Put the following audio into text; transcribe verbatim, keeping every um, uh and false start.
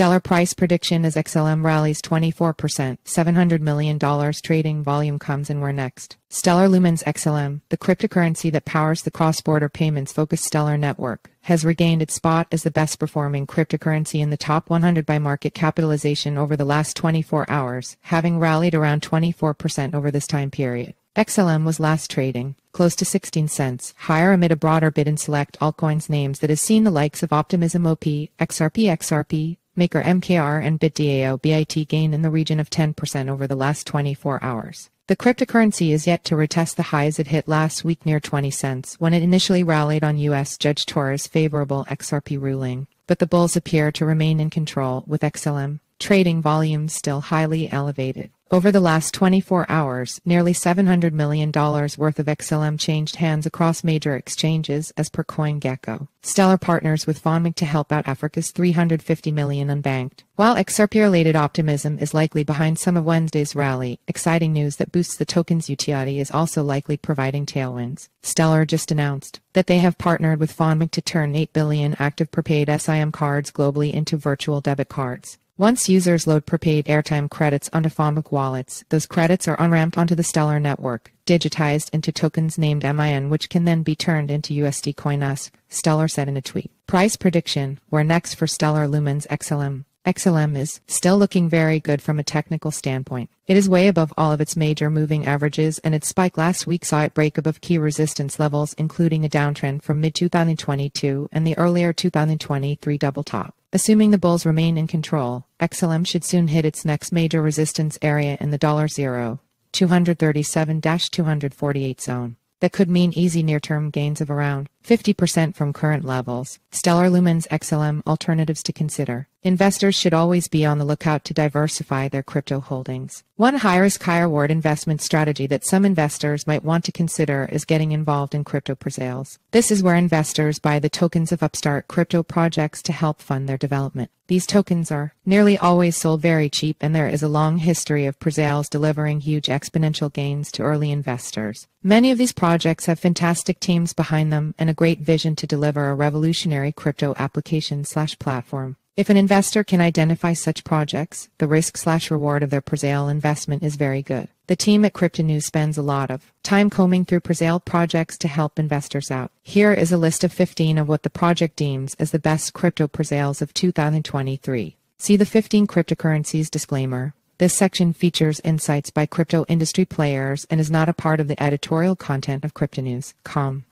Stellar price prediction as X L M rallies twenty-four percent, seven hundred million dollars trading volume comes and we're next. Stellar Lumens X L M, the cryptocurrency that powers the cross-border payments-focused Stellar Network, has regained its spot as the best-performing cryptocurrency in the top one hundred by market capitalization over the last twenty-four hours, having rallied around twenty-four percent over this time period. X L M was last trading close to sixteen cents higher amid a broader bid in select altcoins names that has seen the likes of Optimism O P, X R P X R P, Maker M K R and BitDAO B I T gain in the region of ten percent over the last twenty-four hours. The cryptocurrency is yet to retest the highs it hit last week near twenty cents when it initially rallied on U S Judge Torres' favorable X R P ruling, but the bulls appear to remain in control with X L M trading volumes still highly elevated. Over the last twenty-four hours, nearly seven hundred million dollars worth of X L M changed hands across major exchanges as per CoinGecko. Stellar partners with Fonbuck to help out Africa's three hundred fifty million unbanked. While X R P-related optimism is likely behind some of Wednesday's rally, exciting news that boosts the token's utility is also likely providing tailwinds. Stellar just announced that they have partnered with Fonbuck to turn eight billion active prepaid S I M cards globally into virtual debit cards. Once users load prepaid airtime credits onto Fonbuck wallets, those credits are unramped onto the Stellar Network, digitized into tokens named M I N which can then be turned into U S D Coin, Stellar said in a tweet. Price prediction, we're next for Stellar Lumens X L M. X L M is still looking very good from a technical standpoint. It is way above all of its major moving averages and its spike last week saw it break above key resistance levels including a downtrend from mid two thousand twenty-two and the earlier two thousand twenty-three double top. Assuming the bulls remain in control, X L M should soon hit its next major resistance area in the zero point two three seven to two forty-eight zone. That could mean easy near-term gains of around fifty percent from current levels. Stellar Lumens X L M alternatives to consider. Investors should always be on the lookout to diversify their crypto holdings. One high-risk, high-reward investment strategy that some investors might want to consider is getting involved in crypto presales. This is where investors buy the tokens of upstart crypto projects to help fund their development. These tokens are nearly always sold very cheap and there is a long history of presales delivering huge exponential gains to early investors. Many of these projects have fantastic teams behind them and a great vision to deliver a revolutionary crypto application slash platform. If an investor can identify such projects, the risk slash reward of their presale investment is very good. The team at CryptoNews spends a lot of time combing through presale projects to help investors out. Here is a list of fifteen of what the project deems as the best crypto presales of two thousand twenty-three. See the fifteen cryptocurrencies disclaimer. This section features insights by crypto industry players and is not a part of the editorial content of CryptoNews dot com.